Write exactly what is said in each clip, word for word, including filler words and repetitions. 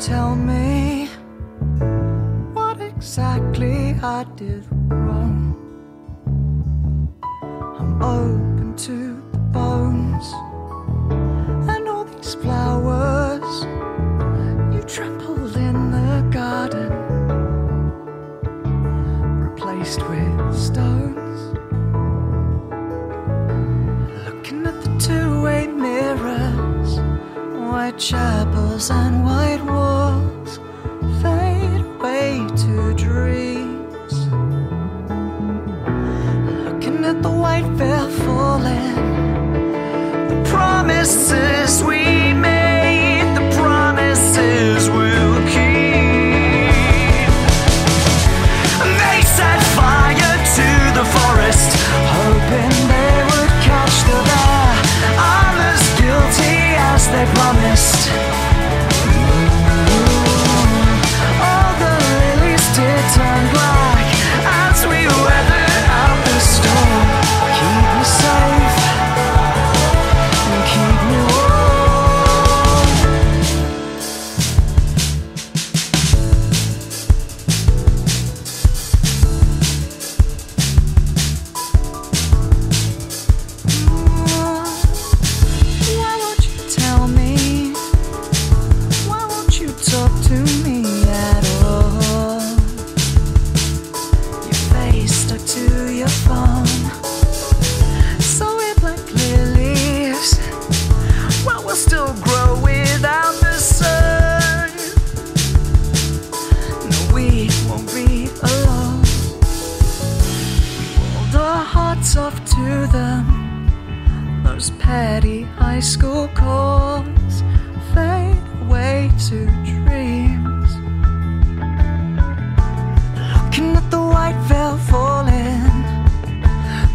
tell me what exactly I did wrong. I'm open to the bones and all these flowers you trampled in the garden, replaced with stones. Looking at the two-way mirrors, white chapels and white walls fade away to dreams. Looking at the white veil falling, the promises we made, the promises we'll keep. And they set fire to the forest, hoping they would catch the bear. I'm as guilty as they promised. Off to them, those petty high school calls fade away to dreams. Looking at the white veil falling,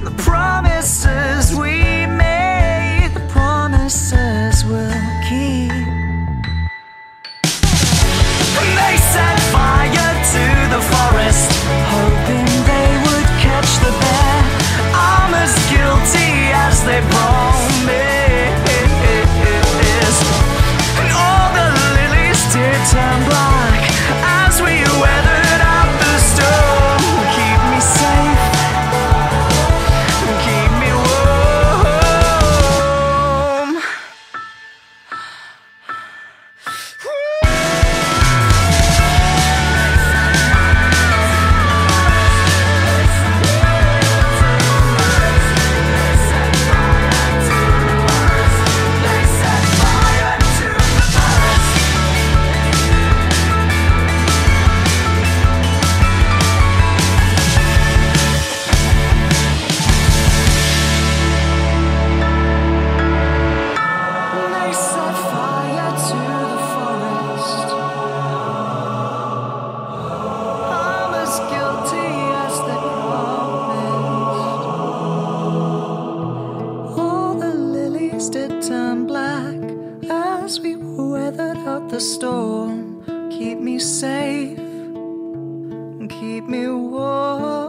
the promises we made, the promises we'll keep. And they set fire to the forest, hoping they would catch the bear. I'm as guilty as they promised. And all the lilies did turn black as we weathered out the storm. Keep me safe, keep me warm. Did turn black as we weathered out the storm. Keep me safe and keep me warm.